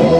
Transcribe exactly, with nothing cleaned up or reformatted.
We're